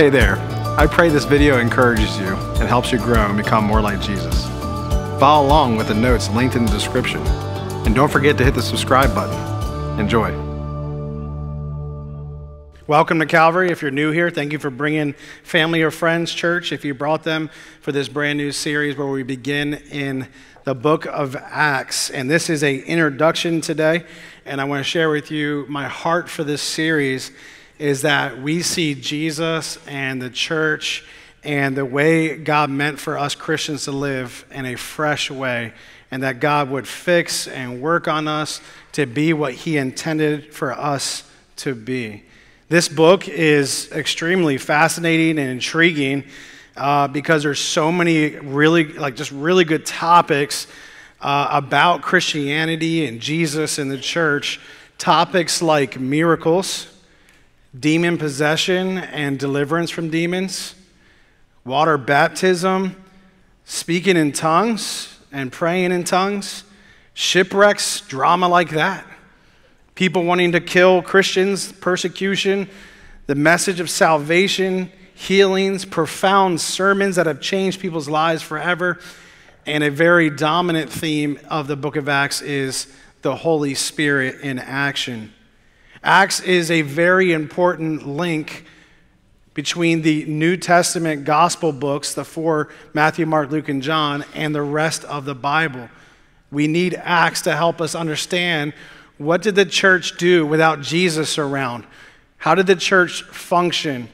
Hey there, I pray this video encourages you and helps you grow and become more like Jesus. Follow along with the notes linked in the description. And don't forget to hit the subscribe button. Enjoy. Welcome to Calvary. If you're new here, thank you for bringing family or friends, church, if you brought them for this brand new series where we begin in the book of Acts. And this is an introduction today. And I want to share with you my heart for this series is that we see Jesus and the church and the way God meant for us Christians to live in a fresh way, and that God would fix and work on us to be what he intended for us to be. This book is extremely fascinating and intriguing because there's so many really good topics about Christianity and Jesus and the church. Topics like miracles, demon possession and deliverance from demons, water baptism, speaking in tongues and praying in tongues, shipwrecks, drama like that, people wanting to kill Christians, persecution, the message of salvation, healings, profound sermons that have changed people's lives forever, and a very dominant theme of the book of Acts is the Holy Spirit in action. Acts is a very important link between the New Testament gospel books, the four, Matthew, Mark, Luke, and John, and the rest of the Bible. We need Acts to help us understand, what did the church do without Jesus around? How did the church function?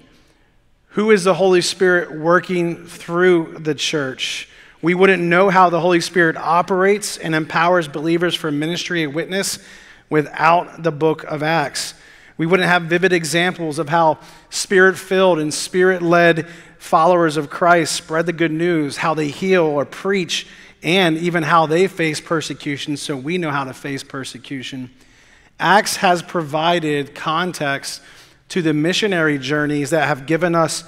Who is the Holy Spirit working through the church? We wouldn't know how the Holy Spirit operates and empowers believers for ministry and witness without the book of Acts. We wouldn't have vivid examples of how spirit-filled and spirit-led followers of Christ spread the good news, how they heal or preach, and even how they face persecution, so we know how to face persecution. Acts has provided context to the missionary journeys that have given us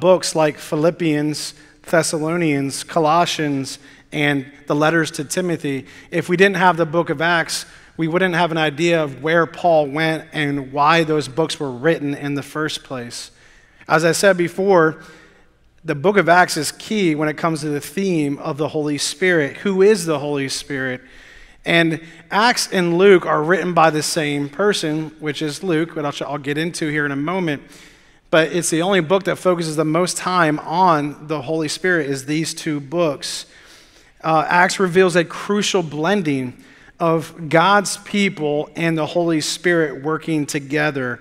books like Philippians, Thessalonians, Colossians, and the letters to Timothy. If we didn't have the book of Acts, we wouldn't have an idea of where Paul went and why those books were written in the first place. As I said before, the book of Acts is key when it comes to the theme of the Holy Spirit. Who is the Holy Spirit? And Acts and Luke are written by the same person, which is Luke, which I'll get into here in a moment. But it's the only book that focuses the most time on the Holy Spirit is these two books. Acts reveals a crucial blending of God's people and the Holy Spirit working together.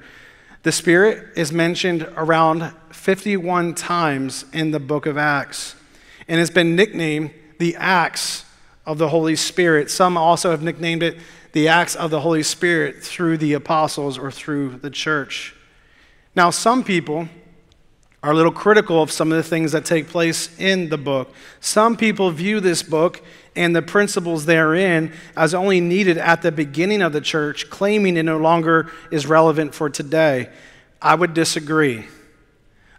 The Spirit is mentioned around 51 times in the book of Acts, and it's been nicknamed the Acts of the Holy Spirit. Some also have nicknamed it the Acts of the Holy Spirit through the apostles or through the church. Now, some people are a little critical of some of the things that take place in the book. Some people view this book and the principles therein as only needed at the beginning of the church, claiming it no longer is relevant for today. I would disagree.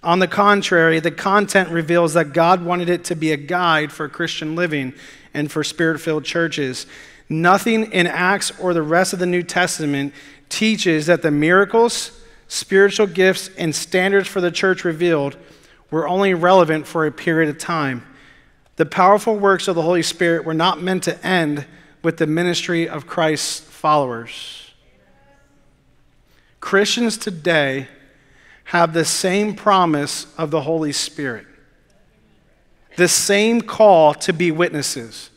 On the contrary, the content reveals that God wanted it to be a guide for Christian living and for Spirit-filled churches. Nothing in Acts or the rest of the New Testament teaches that the miracles, spiritual gifts, and standards for the church revealed were only relevant for a period of time. The powerful works of the Holy Spirit were not meant to end with the ministry of Christ's followers. Christians today have the same promise of the Holy Spirit, the same call to be witnesses,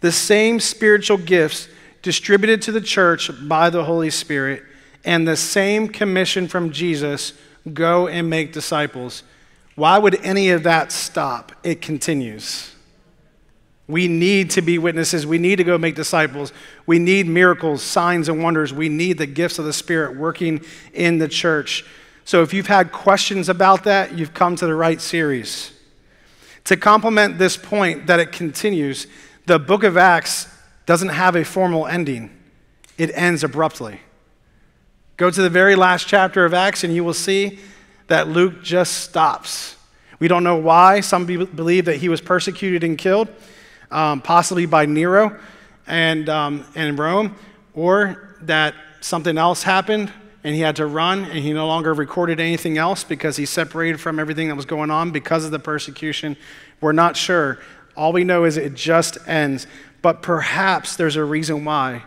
the same spiritual gifts distributed to the church by the Holy Spirit, and the same commission from Jesus, go and make disciples. Why would any of that stop? It continues. We need to be witnesses. We need to go make disciples. We need miracles, signs, and wonders. We need the gifts of the Spirit working in the church. So if you've had questions about that, you've come to the right series. To complement this point that it continues, the book of Acts doesn't have a formal ending. It ends abruptly. Go to the very last chapter of Acts and you will see that Luke just stops. We don't know why. Some people believe that he was persecuted and killed, possibly by Nero and Rome, or that something else happened. and he had to run, and he no longer recorded anything else because he separated from everything that was going on because of the persecution. We're not sure. All we know is it just ends. But perhaps there's a reason why.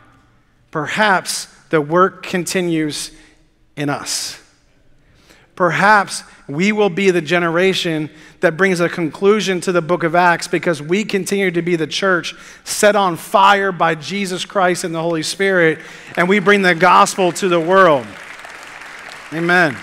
Perhaps the work continues in us. Perhaps we will be the generation that brings a conclusion to the book of Acts because we continue to be the church set on fire by Jesus Christ and the Holy Spirit, and we bring the gospel to the world. Amen.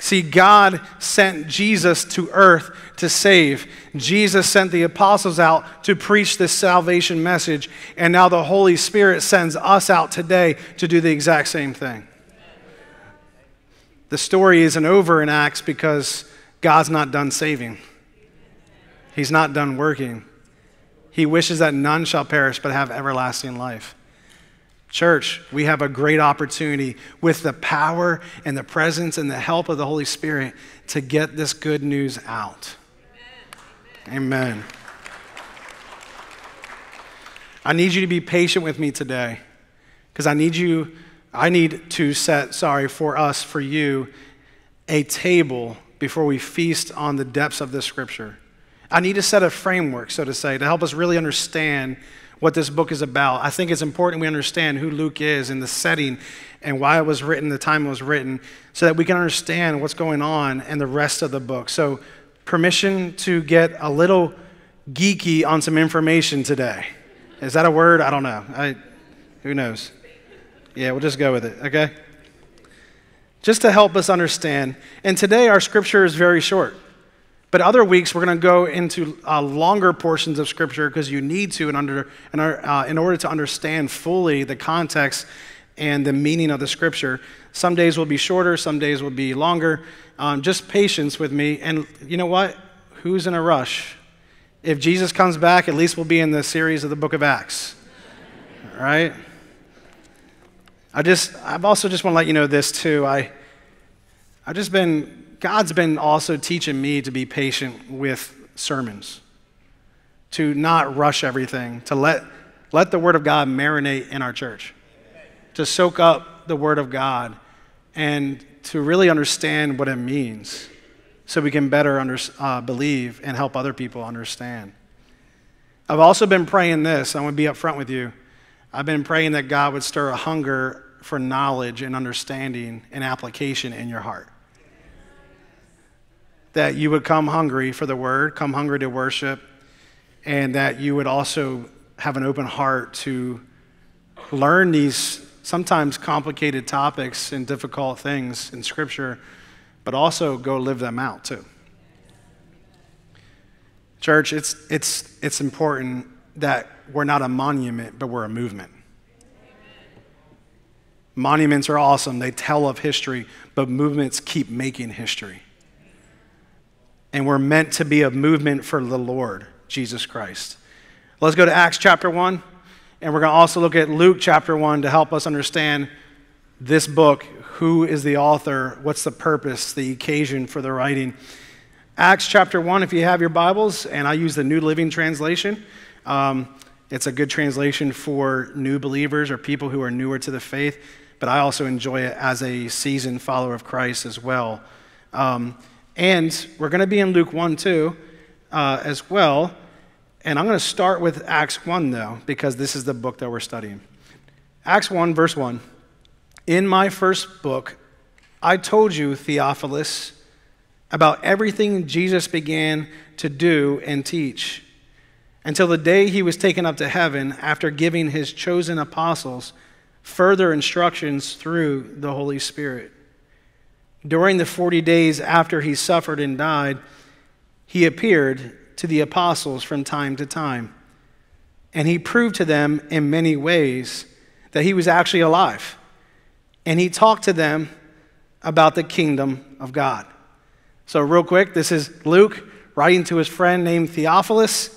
See, God sent Jesus to earth to save. Jesus sent the apostles out to preach this salvation message, and now the Holy Spirit sends us out today to do the exact same thing. The story isn't over in Acts because God's not done saving. He's not done working. He wishes that none shall perish but have everlasting life. Church, we have a great opportunity with the power and the presence and the help of the Holy Spirit to get this good news out. Amen. I need you to be patient with me today because I need to set for you, a table before we feast on the depths of this scripture. I need to set a framework, so to say, to help us really understand what this book is about. I think it's important we understand who Luke is and the setting and why it was written, the time it was written, so that we can understand what's going on in the rest of the book. So permission to get a little geeky on some information today. Is that a word? I don't know. Who knows? Yeah, we'll just go with it, okay? Just to help us understand. And today our scripture is very short. But other weeks we're going to go into longer portions of scripture because you need to in order to understand fully the context and the meaning of the scripture. Some days will be shorter, some days will be longer. Just patience with me. And you know what? Who's in a rush? If Jesus comes back, at least we'll be in the series of the book of Acts. All right? I also just want to let you know this too. God's been also teaching me to be patient with sermons, to not rush everything, to let the Word of God marinate in our church, to soak up the Word of God and to really understand what it means so we can better believe and help other people understand. I've also been praying this. I want to be up front with you. I've been praying that God would stir a hunger for knowledge and understanding and application in your heart. That you would come hungry for the word, come hungry to worship, and that you would also have an open heart to learn these sometimes complicated topics and difficult things in Scripture, but also go live them out too. Church, it's important that we're not a monument, but we're a movement. Amen. Monuments are awesome. They tell of history, but movements keep making history. And we're meant to be a movement for the Lord, Jesus Christ. Let's go to Acts chapter 1, and we're going to also look at Luke chapter 1 to help us understand this book, who is the author, what's the purpose, the occasion for the writing. Acts chapter 1, if you have your Bibles, and I use the New Living Translation. It's a good translation for new believers or people who are newer to the faith, but I also enjoy it as a seasoned follower of Christ as well. And we're going to be in Luke 1 too as well, and I'm going to start with Acts 1 though, because this is the book that we're studying. Acts 1 verse 1, in my first book, I told you, Theophilus, about everything Jesus began to do and teach, until the day he was taken up to heaven after giving his chosen apostles further instructions through the Holy Spirit. During the 40 days after he suffered and died, he appeared to the apostles from time to time, and he proved to them in many ways that he was actually alive, and he talked to them about the kingdom of God. So real quick, this is Luke writing to his friend named Theophilus.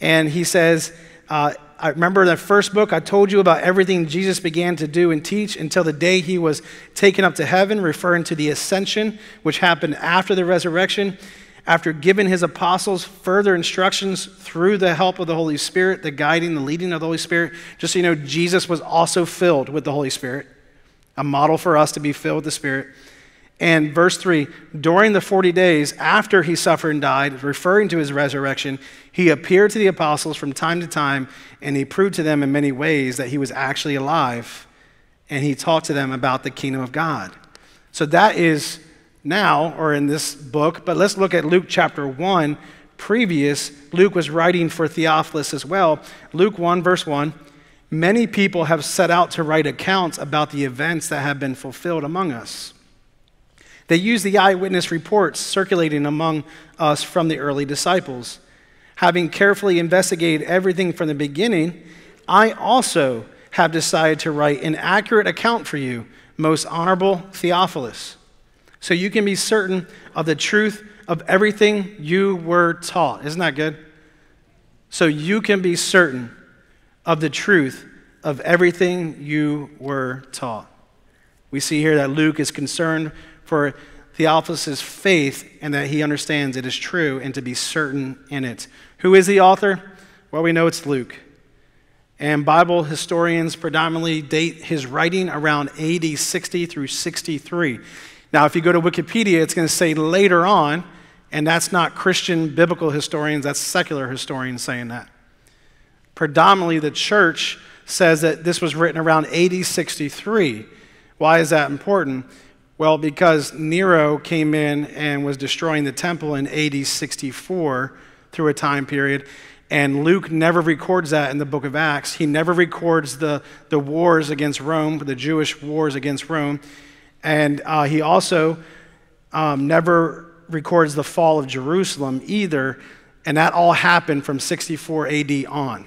And he says, I remember the first book I told you about everything Jesus began to do and teach until the day he was taken up to heaven, referring to the ascension, which happened after the resurrection, after giving his apostles further instructions through the help of the Holy Spirit, the guiding, the leading of the Holy Spirit. Just so you know, Jesus was also filled with the Holy Spirit. a model for us to be filled with the Spirit. And verse 3, during the 40 days after he suffered and died, referring to his resurrection, he appeared to the apostles from time to time, and he proved to them in many ways that he was actually alive, and he talked to them about the kingdom of God. So that is now, or in this book, but let's look at Luke chapter 1. Previous, Luke was writing for Theophilus as well. Luke 1, verse 1, many people have set out to write accounts about the events that have been fulfilled among us. They use the eyewitness reports circulating among us from the early disciples. Having carefully investigated everything from the beginning, I also have decided to write an accurate account for you, most honorable Theophilus, so you can be certain of the truth of everything you were taught. Isn't that good? So you can be certain of the truth of everything you were taught. We see here that Luke is concerned for Theophilus' faith and that he understands it is true and to be certain in it. Who is the author? Well, we know it's Luke. And Bible historians predominantly date his writing around AD 60 through 63. Now, if you go to Wikipedia, it's going to say later on, and that's not Christian biblical historians, that's secular historians saying that. Predominantly, the church says that this was written around AD 63. Why is that important? Well, because Nero came in and was destroying the temple in AD 64 through a time period, and Luke never records that in the book of Acts. He never records the wars against Rome, the Jewish wars against Rome, and he also never records the fall of Jerusalem either, and that all happened from 64 AD on.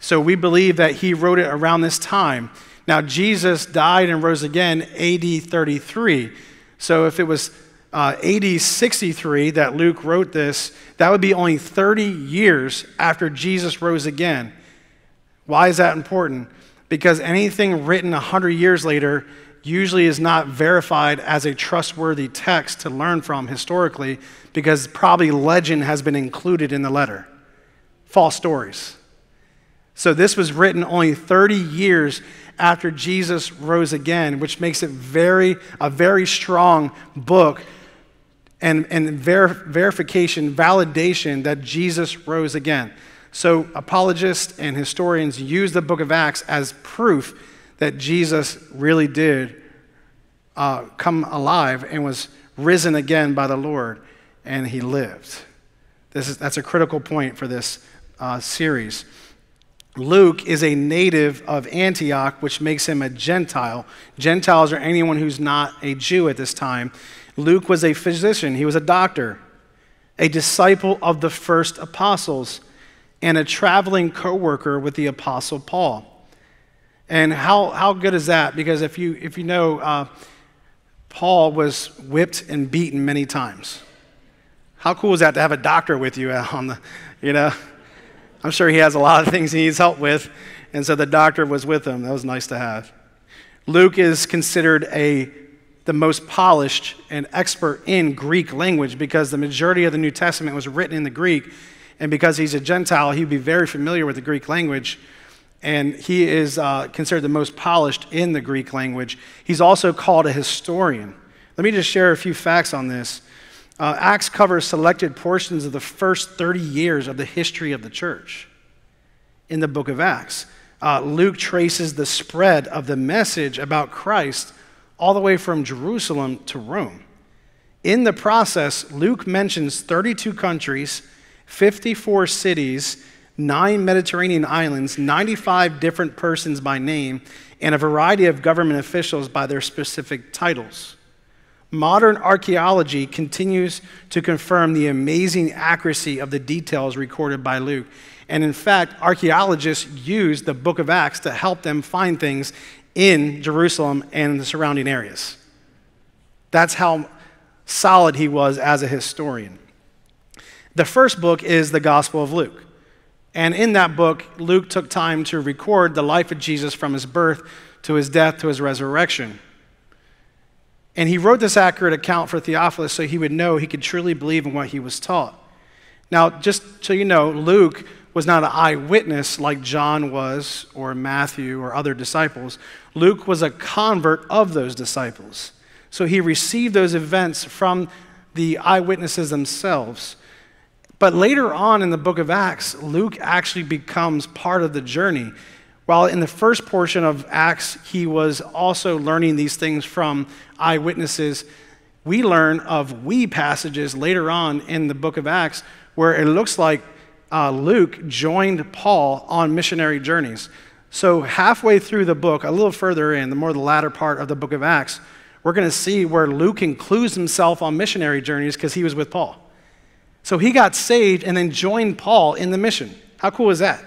So we believe that he wrote it around this time. Now, Jesus died and rose again AD 33. So if it was AD 63 that Luke wrote this, that would be only 30 years after Jesus rose again. Why is that important? Because anything written 100 years later usually is not verified as a trustworthy text to learn from historically, because probably legend has been included in the letter. False stories. So this was written only 30 years after Jesus rose again, which makes it a very strong book and validation that Jesus rose again. So apologists and historians use the book of Acts as proof that Jesus really did come alive and was risen again by the Lord, and he lived. That's a critical point for this series. Luke is a native of Antioch, which makes him a Gentile. Gentiles are anyone who's not a Jew at this time. Luke was a physician. He was a doctor, a disciple of the first apostles, and a traveling co-worker with the apostle Paul. And how good is that? Because if you know, Paul was whipped and beaten many times. How cool is that to have a doctor with you on the, you know? I'm sure he has a lot of things he needs help with, and so the doctor was with him. That was nice to have. Luke is considered the most polished and expert in Greek language because the majority of the New Testament was written in the Greek, and because he's a Gentile, he'd be very familiar with the Greek language, and he is considered the most polished in the Greek language. He's also called a historian. Let me just share a few facts on this. Acts covers selected portions of the first 30 years of the history of the church in the book of Acts. Luke traces the spread of the message about Christ all the way from Jerusalem to Rome. In the process, Luke mentions 32 countries, 54 cities, 9 Mediterranean islands, 95 different persons by name, and a variety of government officials by their specific titles. Modern archaeology continues to confirm the amazing accuracy of the details recorded by Luke. And in fact, archaeologists used the book of Acts to help them find things in Jerusalem and the surrounding areas. That's how solid he was as a historian. The first book is the Gospel of Luke. And in that book, Luke took time to record the life of Jesus from his birth to his death to his resurrection. And he wrote this accurate account for Theophilus so he would know he could truly believe in what he was taught. Now, just so you know, Luke was not an eyewitness like John was or Matthew or other disciples. Luke was a convert of those disciples. So he received those events from the eyewitnesses themselves. But later on in the book of Acts, Luke actually becomes part of the journey. While in the first portion of Acts, he was also learning these things from eyewitnesses, we learn of passages later on in the book of Acts where it looks like Luke joined Paul on missionary journeys. So halfway through the book, a little further in, the more the latter part of the book of Acts, we're going to see where Luke includes himself on missionary journeys because he was with Paul. So he got saved and then joined Paul in the mission. How cool is that?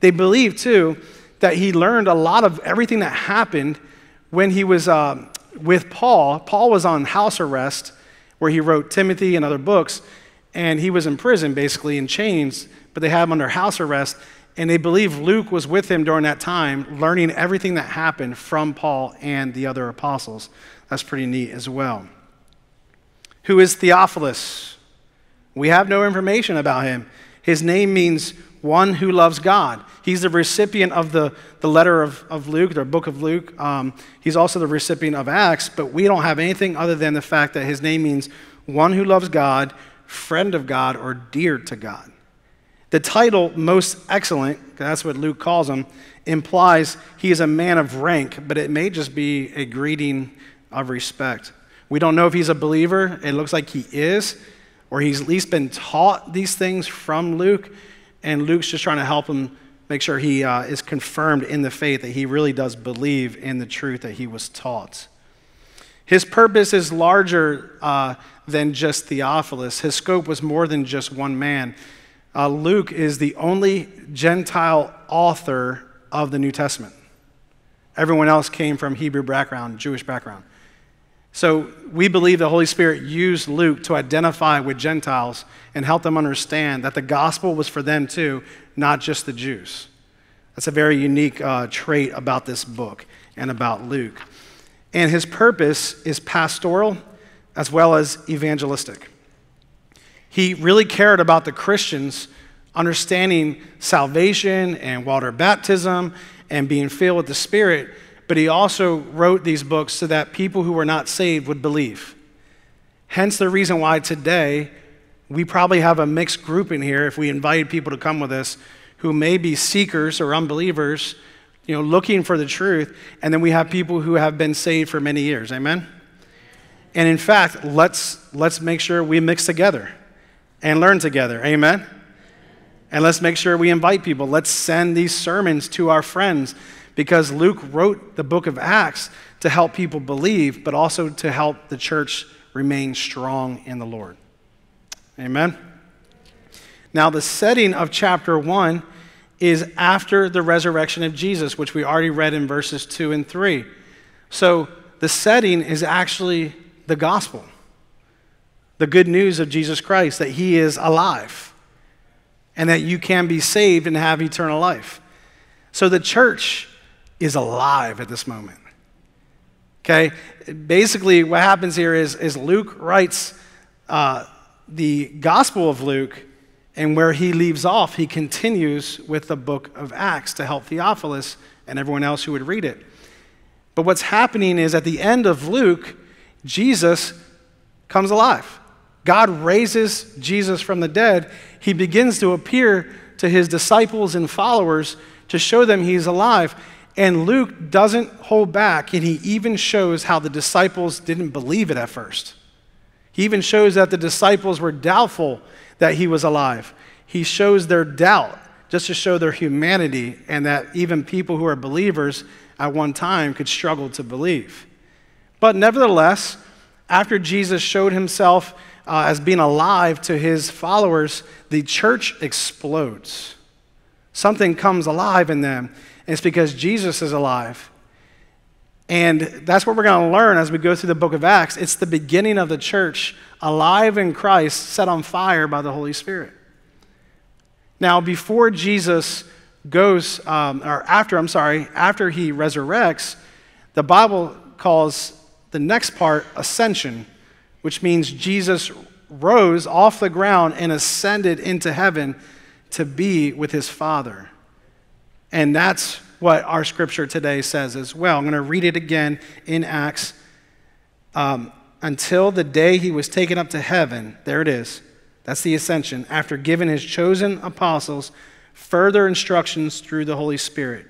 They believe, too, that he learned a lot of everything that happened when he was with Paul. Paul was on house arrest where he wrote Timothy and other books, and he was in prison, basically, in chains, but they had him under house arrest, and they believe Luke was with him during that time, learning everything that happened from Paul and the other apostles. That's pretty neat as well. Who is Theophilus? We have no information about him. His name means one who loves God. He's the recipient of the letter of Luke, the book of Luke. He's also the recipient of Acts, but we don't have anything other than the fact that his name means one who loves God, friend of God, or dear to God. The title, Most Excellent, that's what Luke calls him, implies he is a man of rank, but it may just be a greeting of respect. We don't know if he's a believer. It looks like he is, or he's at least been taught these things from Luke, and Luke's just trying to help him make sure he is confirmed in the faith, that he really does believe in the truth that he was taught. His purpose is larger than just Theophilus. His scope was more than just one man. Luke is the only Gentile author of the New Testament. Everyone else came from Hebrew background, Jewish background. So we believe the Holy Spirit used Luke to identify with Gentiles and help them understand that the gospel was for them too, not just the Jews. That's a very unique trait about this book and about Luke. And his purpose is pastoral as well as evangelistic. He really cared about the Christians understanding salvation and water baptism and being filled with the Spirit, but he also wrote these books so that people who were not saved would believe. Hence the reason why today we probably have a mixed group in here if we invited people to come with us who may be seekers or unbelievers, you know, looking for the truth, and then we have people who have been saved for many years, amen? And in fact, let's make sure we mix together and learn together, amen? And let's make sure we invite people. Let's send these sermons to our friends, because Luke wrote the book of Acts to help people believe, but also to help the church remain strong in the Lord, amen? Now, the setting of chapter 1 is after the resurrection of Jesus, which we already read in verses 2 and 3. So the setting is actually the gospel. The good news of Jesus Christ, that he is alive and that you can be saved and have eternal life. So the church is alive at this moment, okay? Basically, what happens here is Luke writes the Gospel of Luke, and where he leaves off, he continues with the book of Acts to help Theophilus and everyone else who would read it. But what's happening is at the end of Luke, Jesus comes alive. God raises Jesus from the dead. He begins to appear to his disciples and followers to show them he's alive. And Luke doesn't hold back, and he even shows how the disciples didn't believe it at first. He even shows that the disciples were doubtful that he was alive. He shows their doubt just to show their humanity, and that even people who are believers at one time could struggle to believe. But nevertheless, after Jesus showed himself as being alive to his followers, the church explodes. Something comes alive in them, and it's because Jesus is alive. And that's what we're going to learn as we go through the book of Acts. It's the beginning of the church, alive in Christ, set on fire by the Holy Spirit. Now, before Jesus goes, after he resurrects, the Bible calls the next part, ascension, which means Jesus rose off the ground and ascended into heaven to be with his Father. And that's what our scripture today says as well. I'm going to read it again in Acts. Until the day he was taken up to heaven, there it is, that's the ascension, after giving his chosen apostles further instructions through the Holy Spirit.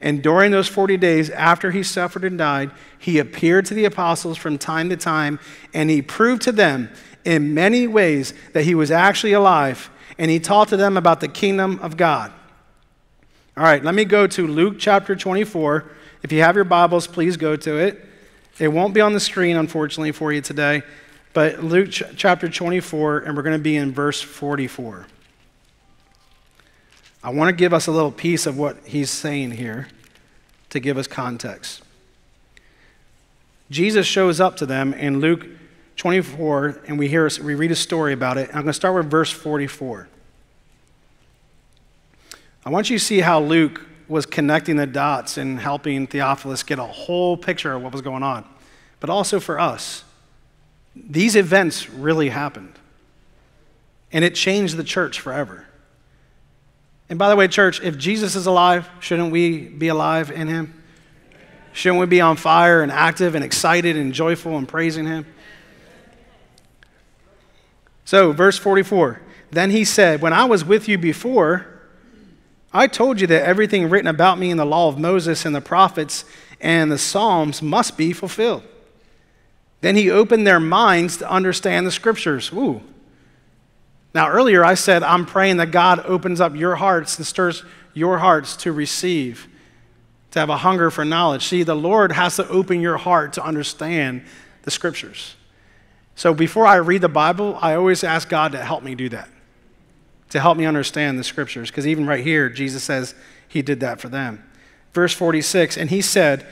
And during those 40 days after he suffered and died, he appeared to the apostles from time to time, and he proved to them in many ways that he was actually alive, and he taught to them about the kingdom of God. All right, let me go to Luke chapter 24. If you have your Bibles, please go to it. It won't be on the screen, unfortunately, for you today, but Luke chapter 24, and we're going to be in verse 44. I want to give us a little piece of what he's saying here to give us context. Jesus shows up to them in Luke 24, and we read a story about it. I'm going to start with verse 44. I want you to see how Luke was connecting the dots and helping Theophilus get a whole picture of what was going on. But also for us, these events really happened. And it changed the church forever. And by the way, church, if Jesus is alive, shouldn't we be alive in him? Shouldn't we be on fire and active and excited and joyful and praising him? So, verse 44, then he said, when I was with you before, I told you that everything written about me in the law of Moses and the prophets and the Psalms must be fulfilled. Then he opened their minds to understand the scriptures. Ooh. Now, earlier I said, I'm praying that God opens up your hearts and stirs your hearts to receive, to have a hunger for knowledge. See, the Lord has to open your heart to understand the scriptures. So before I read the Bible, I always ask God to help me do that, to help me understand the scriptures, because even right here, Jesus says he did that for them. Verse 46, and he said,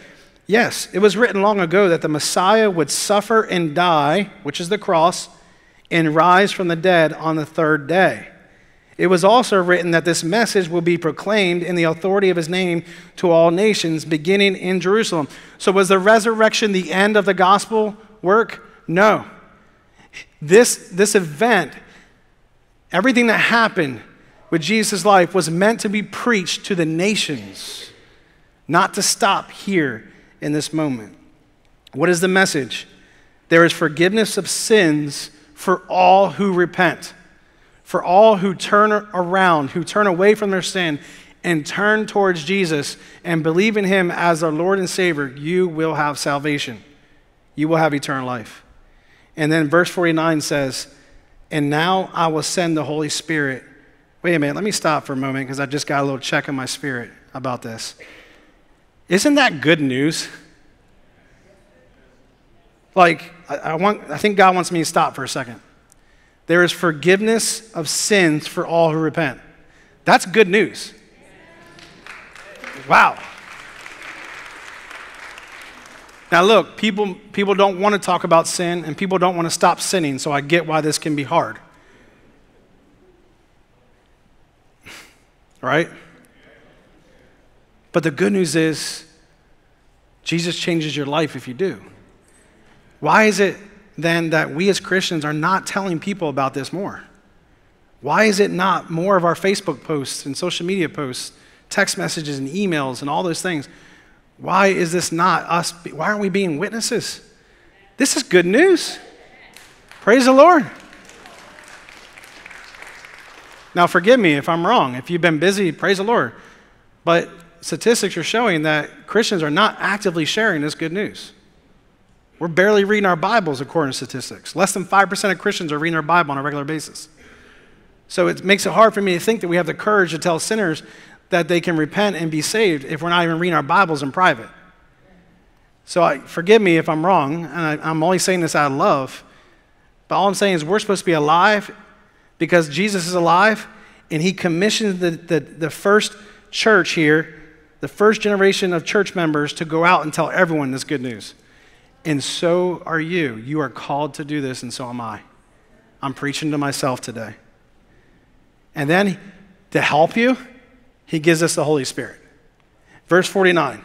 yes, it was written long ago that the Messiah would suffer and die, which is the cross, and rise from the dead on the third day. It was also written that this message will be proclaimed in the authority of his name to all nations, beginning in Jerusalem. So was the resurrection the end of the gospel work? No. This event, everything that happened with Jesus' life was meant to be preached to the nations, not to stop here in this moment. What is the message? There is forgiveness of sins for all who repent, for all who turn around, who turn away from their sin and turn towards Jesus and believe in him as their Lord and Savior. You will have salvation. You will have eternal life. And then verse 49 says, and now I will send the Holy Spirit. Wait a minute, let me stop for a moment because I just got a little check in my spirit about this. Isn't that good news? Like, I think God wants me to stop for a second. There is forgiveness of sins for all who repent. That's good news. Wow. Now look, people don't want to talk about sin, and people don't want to stop sinning, so I get why this can be hard. Right? But the good news is, Jesus changes your life if you do. Why is it then that we as Christians are not telling people about this more? Why is it not more of our Facebook posts and social media posts, text messages and emails and all those things? Why is this not us? Why aren't we being witnesses? This is good news. Praise the Lord. Now, forgive me if I'm wrong. If you've been busy, praise the Lord. But statistics are showing that Christians are not actively sharing this good news. We're barely reading our Bibles according to statistics. Less than 5% of Christians are reading our Bible on a regular basis. So it makes it hard for me to think that we have the courage to tell sinners that they can repent and be saved if we're not even reading our Bibles in private. So forgive me if I'm wrong, and I'm only saying this out of love, but all I'm saying is we're supposed to be alive because Jesus is alive, and he commissioned the first church here, the first generation of church members, to go out and tell everyone this good news. And so are you. You are called to do this, and so am I. I'm preaching to myself today. And then, to help you, he gives us the Holy Spirit. Verse 49,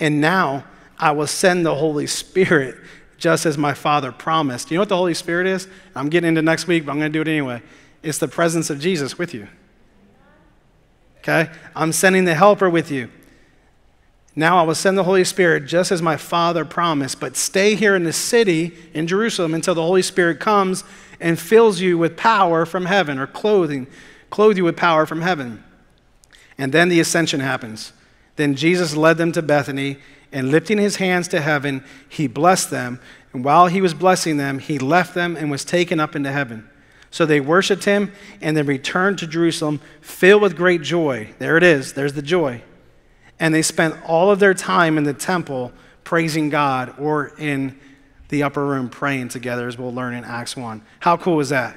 and now I will send the Holy Spirit just as my Father promised. You know what the Holy Spirit is? I'm getting into next week, but I'm going to do it anyway. It's the presence of Jesus with you. okay? I'm sending the helper with you. Now I will send the Holy Spirit just as my Father promised, but stay here in the city in Jerusalem until the Holy Spirit comes and fills you with power from heaven, or clothe you with power from heaven. And then the ascension happens. Then Jesus led them to Bethany, and lifting his hands to heaven, he blessed them. And while he was blessing them, he left them and was taken up into heaven. So they worshiped him and then returned to Jerusalem, filled with great joy. There it is. There's the joy. And they spent all of their time in the temple praising God, or in the upper room praying together, as we'll learn in Acts 1. How cool is that?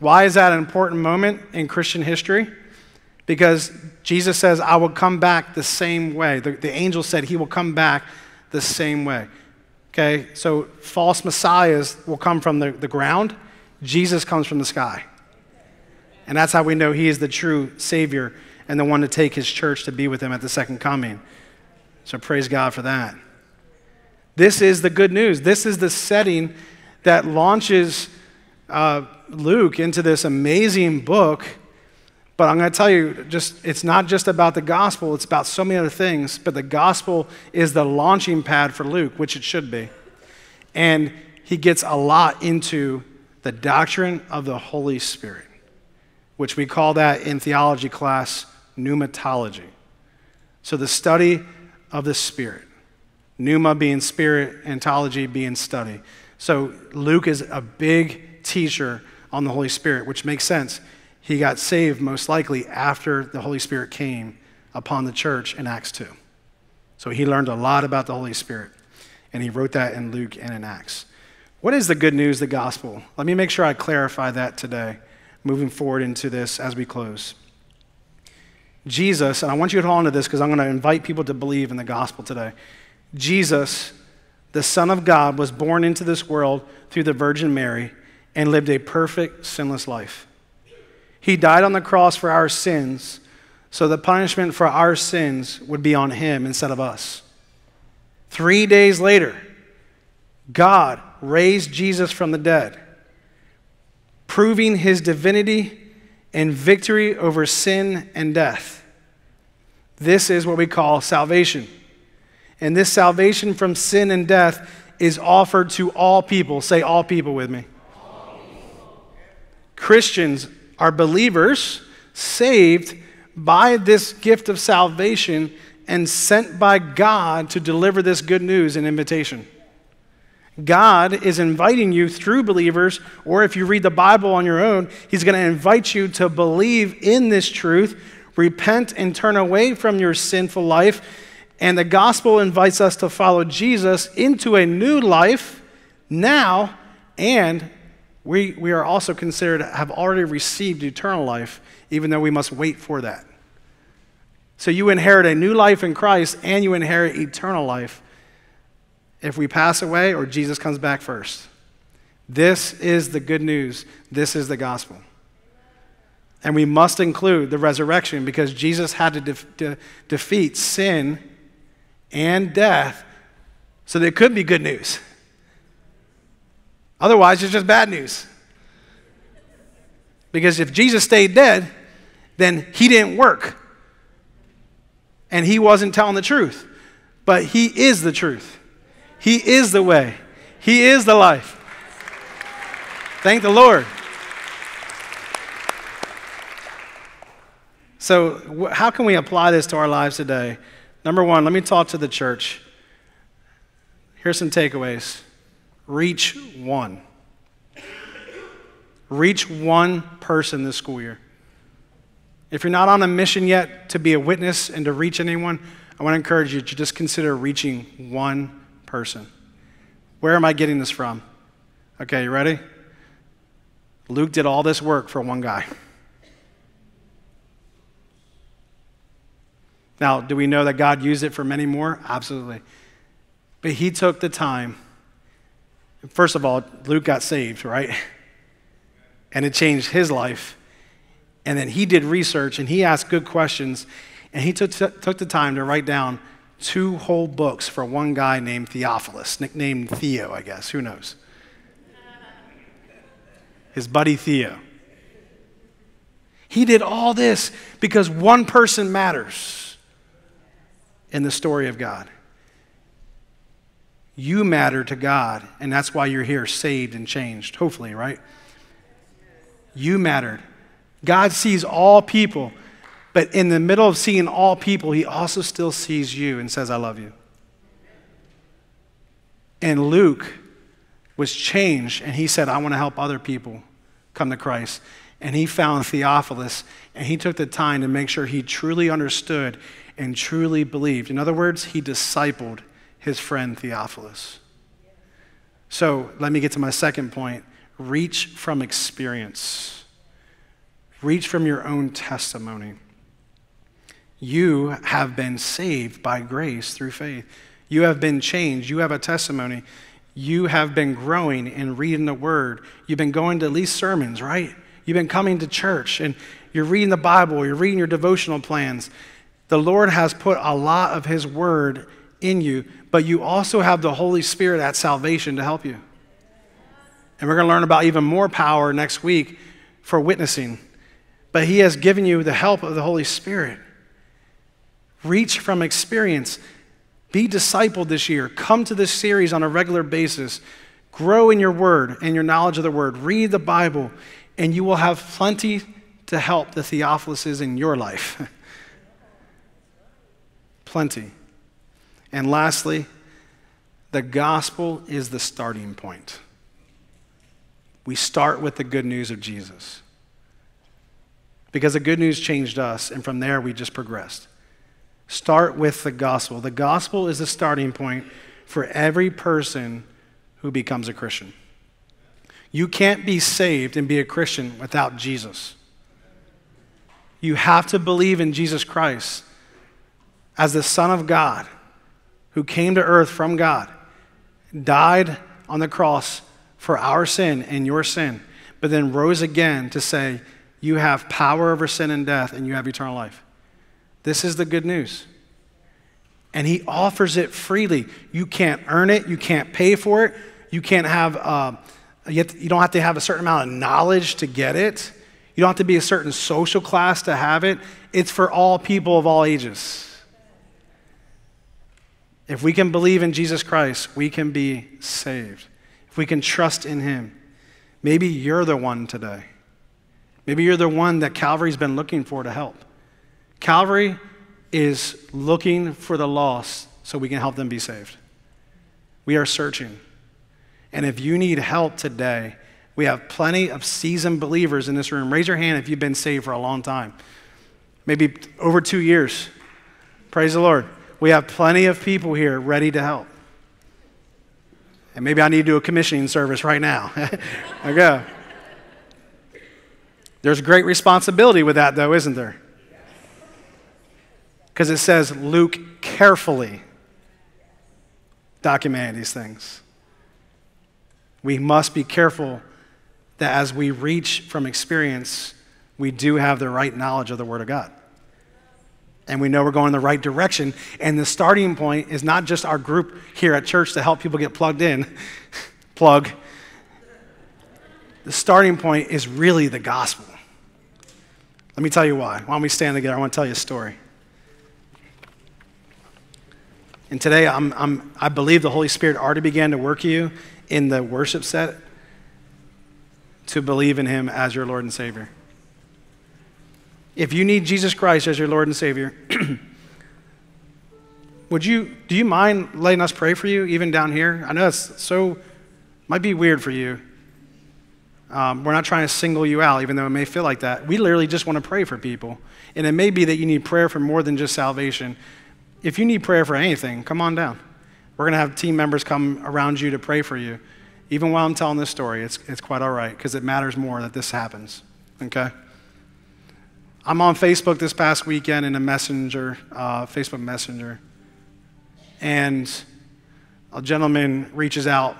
Why is that an important moment in Christian history? Because Jesus says, I will come back the same way. The angel said he will come back the same way. Okay, so false messiahs will come from the ground. Jesus comes from the sky. And that's how we know he is the true Savior and the one to take his church to be with him at the second coming. So praise God for that. This is the good news. This is the setting that launches Luke into this amazing book. But I'm going to tell you, it's not just about the gospel, it's about so many other things, but the gospel is the launching pad for Luke, which it should be. And he gets a lot into the doctrine of the Holy Spirit, which we call that in theology class, pneumatology. So the study of the Spirit, pneuma being spirit, ontology being study. So Luke is a big teacher on the Holy Spirit, which makes sense. He got saved most likely after the Holy Spirit came upon the church in Acts 2. So he learned a lot about the Holy Spirit, and he wrote that in Luke and in Acts. What is the good news, the gospel? Let me make sure I clarify that today, moving forward into this as we close. Jesus, and I want you to hold on to this because I'm going to invite people to believe in the gospel today. Jesus, the Son of God, was born into this world through the Virgin Mary and lived a perfect, sinless life. He died on the cross for our sins, so the punishment for our sins would be on him instead of us. 3 days later, God raised Jesus from the dead, proving his divinity and victory over sin and death. This is what we call salvation. And this salvation from sin and death is offered to all people. Say all people with me. All people. Christians are believers saved by this gift of salvation and sent by God to deliver this good news and invitation. God is inviting you through believers, or if you read the Bible on your own, he's going to invite you to believe in this truth, repent and turn away from your sinful life. And the gospel invites us to follow Jesus into a new life now, and we are also considered to have already received eternal life, even though we must wait for that. So you inherit a new life in Christ, and you inherit eternal life if we pass away or Jesus comes back first. This is the good news. This is the gospel. And we must include the resurrection, because Jesus had to defeat sin and death so that it could be good news. Otherwise, it's just bad news. Because if Jesus stayed dead, then he didn't work. And he wasn't telling the truth. But he is the truth. He is the way. He is the life. Thank the Lord. So how can we apply this to our lives today? Number one, let me talk to the church. Here's some takeaways. Reach one. Reach one person this school year. If you're not on a mission yet to be a witness and to reach anyone, I want to encourage you to just consider reaching one person. Where am I getting this from? Okay, you ready? Luke did all this work for one guy. Now, do we know that God used it for many more? Absolutely. But he took the time. First of all, Luke got saved, right? And it changed his life. And then he did research, and he asked good questions, and he took the time to write down 2 whole books for one guy named Theophilus, nicknamed Theo, I guess. Who knows? His buddy Theo. He did all this because one person matters in the story of God. You matter to God, and that's why you're here, saved and changed, hopefully, right? You mattered. God sees all people, but in the middle of seeing all people, he also still sees you and says, I love you. And Luke was changed, and he said, I want to help other people come to Christ. And he found Theophilus, and he took the time to make sure he truly understood and truly believed. In other words, he discipled his friend Theophilus. So let me get to my second point. Reach from experience. Reach from your own testimony. You have been saved by grace through faith. You have been changed. You have a testimony. You have been growing and reading the word. You've been going to at least sermons, right? You've been coming to church and you're reading the Bible. You're reading your devotional plans. The Lord has put a lot of his word in you, but you also have the Holy Spirit at salvation to help you. And we're going to learn about even more power next week for witnessing. But he has given you the help of the Holy Spirit. Reach from experience. Be discipled this year. Come to this series on a regular basis. Grow in your word and your knowledge of the word. Read the Bible, and you will have plenty to help the Theophiluses in your life. Plenty. And lastly, the gospel is the starting point. We start with the good news of Jesus, because the good news changed us, and from there we just progressed. Start with the gospel. The gospel is the starting point for every person who becomes a Christian. You can't be saved and be a Christian without Jesus. You have to believe in Jesus Christ as the Son of God, who came to earth from God, died on the cross for our sin and your sin, but then rose again to say, you have power over sin and death, and you have eternal life. This is the good news. And he offers it freely. You can't earn it. You can't pay for it. You can't have, you don't have to have a certain amount of knowledge to get it. You don't have to be a certain social class to have it. It's for all people of all ages. If we can believe in Jesus Christ, we can be saved. If we can trust in him. Maybe you're the one today. Maybe you're the one that Calvary's been looking for to help. Calvary is looking for the lost so we can help them be saved. We are searching. And if you need help today, we have plenty of seasoned believers in this room. Raise your hand if you've been saved for a long time. Maybe over 2 years. Praise the Lord. We have plenty of people here ready to help. And maybe I need to do a commissioning service right now. There go. There's great responsibility with that, though, isn't there? Because it says Luke carefully documented these things. We must be careful that as we reach from experience, we do have the right knowledge of the Word of God. And we know we're going in the right direction. And the starting point is not just our group here at church to help people get plugged in. Plug. The starting point is really the gospel. Let me tell you why. Why don't we stand together? I want to tell you a story. And today, I believe the Holy Spirit already began to work you in the worship set to believe in him as your Lord and Savior. If you need Jesus Christ as your Lord and Savior, do you mind letting us pray for you even down here? I know that's might be weird for you. We're not trying to single you out, even though it may feel like that. We literally just want to pray for people. And it may be that you need prayer for more than just salvation. If you need prayer for anything, come on down. We're going to have team members come around you to pray for you. Even while I'm telling this story, it's quite all right, because it matters more that this happens, okay? I'm on Facebook this past weekend in a messenger, Facebook Messenger, and a gentleman reaches out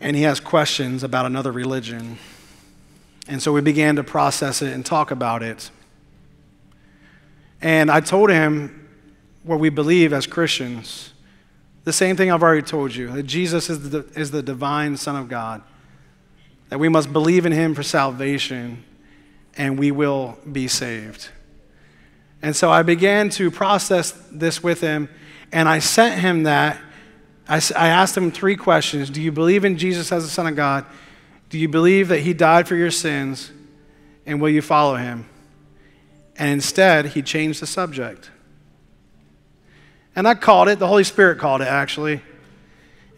and he has questions about another religion. And so we began to process it and talk about it. And I told him what we believe as Christians, the same thing I've already told you, that Jesus is the divine Son of God, that we must believe in him for salvation, and we will be saved. And so I began to process this with him, and I sent him that. I asked him three questions. Do you believe in Jesus as the Son of God? Do you believe that he died for your sins? And will you follow him? And instead, he changed the subject. And I called it. The Holy Spirit called it, actually.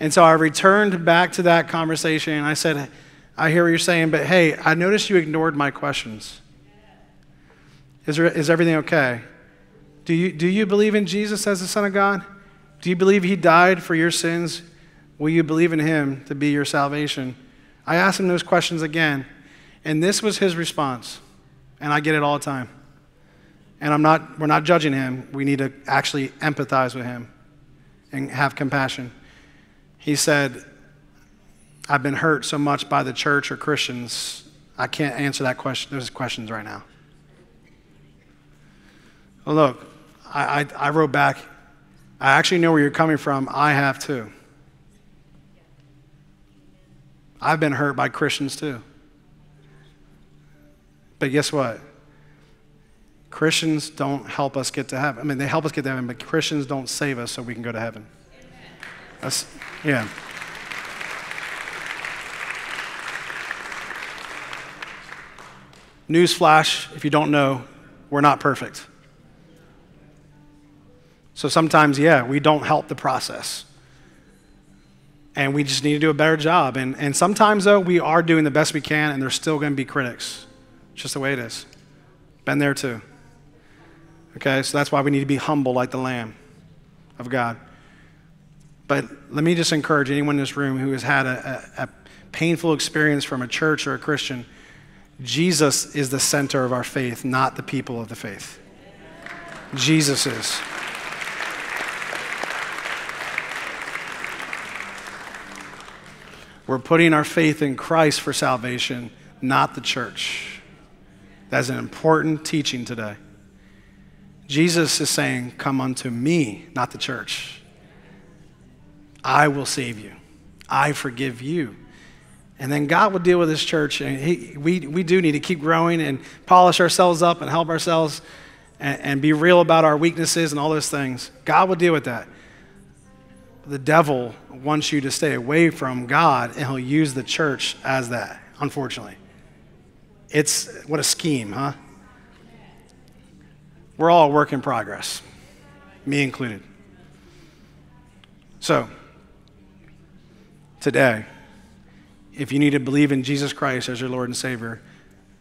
And so I returned back to that conversation, and I said, I hear what you're saying, but hey, I noticed you ignored my questions. Is everything okay? Do you believe in Jesus as the Son of God? Do you believe he died for your sins? Will you believe in him to be your salvation? I asked him those questions again, and this was his response, and I get it all the time. And we're not judging him. We need to actually empathize with him and have compassion. He said, I've been hurt so much by the church or Christians, I can't answer that question, those questions right now. Well, look, I wrote back, I actually know where you're coming from. I have too. I've been hurt by Christians too. But guess what? Christians don't help us get to heaven. I mean, they help us get to heaven, but Christians don't save us so we can go to heaven. That's, yeah. Newsflash, if you don't know, we're not perfect. So sometimes, yeah, we don't help the process. And we just need to do a better job. And sometimes, though, we are doing the best we can, and there's still going to be critics. It's just the way it is. Been there, too. Okay, so that's why we need to be humble like the Lamb of God. But let me just encourage anyone in this room who has had a painful experience from a church or a Christian, Jesus is the center of our faith, not the people of the faith. Jesus is. We're putting our faith in Christ for salvation, not the church. That's an important teaching today. Jesus is saying, come unto me, not the church. I will save you. I forgive you. And then God will deal with his church. And we do need to keep growing and polish ourselves up and help ourselves and be real about our weaknesses and all those things. God will deal with that. The devil wants you to stay away from God, and he'll use the church as that, unfortunately. It's, what a scheme, huh? We're all a work in progress, me included. So, today, if you need to believe in Jesus Christ as your Lord and Savior,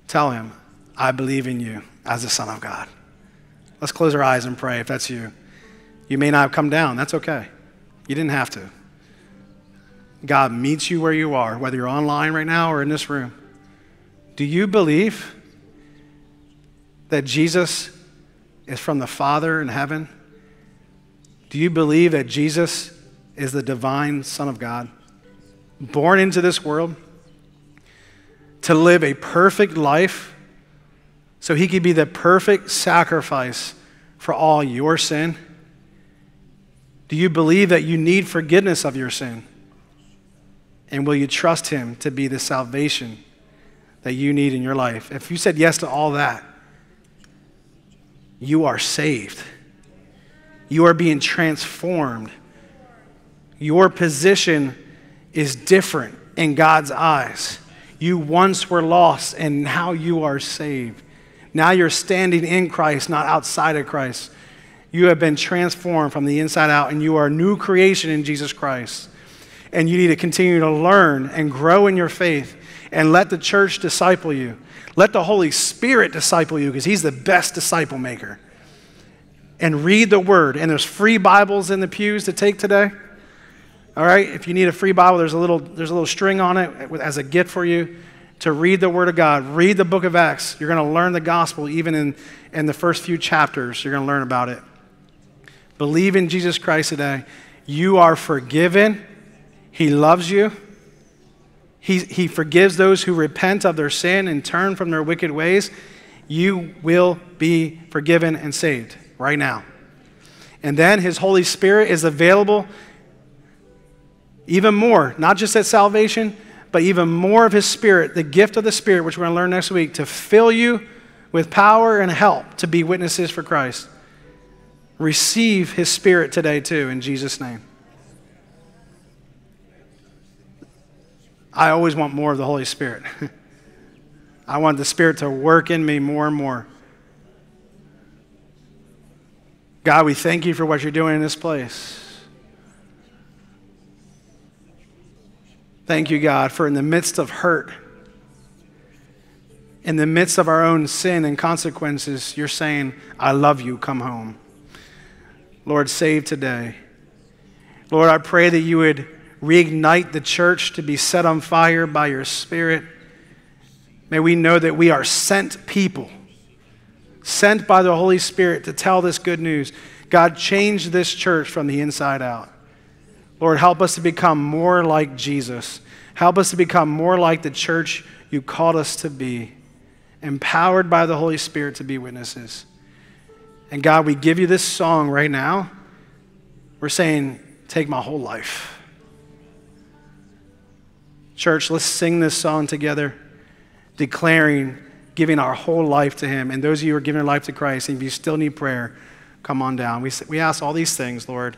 tell him, I believe in you as the Son of God. Let's close our eyes and pray if that's you. You may not have come down, that's okay. You didn't have to. God meets you where you are, whether you're online right now or in this room. Do you believe that Jesus is from the Father in heaven? Do you believe that Jesus is the divine Son of God, born into this world to live a perfect life so he could be the perfect sacrifice for all your sin? Do you believe that you need forgiveness of your sin? And will you trust him to be the salvation that you need in your life? If you said yes to all that, you are saved. You are being transformed. Your position is different in God's eyes. You once were lost, and now you are saved. Now you're standing in Christ, not outside of Christ. You have been transformed from the inside out, and you are a new creation in Jesus Christ. And you need to continue to learn and grow in your faith and let the church disciple you. Let the Holy Spirit disciple you, because he's the best disciple maker. And read the word. And there's free Bibles in the pews to take today. All right? If you need a free Bible, there's a little string on it as a gift for you to read the word of God. Read the book of Acts. You're going to learn the gospel even in the first few chapters. You're going to learn about it. Believe in Jesus Christ today. You are forgiven. He loves you. He forgives those who repent of their sin and turn from their wicked ways. You will be forgiven and saved right now. And then his Holy Spirit is available even more, not just at salvation, but even more of his Spirit, the gift of the Spirit, which we're going to learn next week, to fill you with power and help to be witnesses for Christ. Receive his Spirit today too, in Jesus' name. I always want more of the Holy Spirit. I want the Spirit to work in me more and more. God, we thank you for what you're doing in this place. Thank you, God, for in the midst of hurt, in the midst of our own sin and consequences, you're saying, I love you, come home. Lord, save today. Lord, I pray that you would reignite the church to be set on fire by your Spirit. May we know that we are sent people, sent by the Holy Spirit to tell this good news. God, change this church from the inside out. Lord, help us to become more like Jesus. Help us to become more like the church you called us to be, empowered by the Holy Spirit to be witnesses. And God, we give you this song right now. We're saying, take my whole life. Church, let's sing this song together, declaring, giving our whole life to him. And those of you who are giving your life to Christ, and if you still need prayer, come on down. We ask all these things, Lord.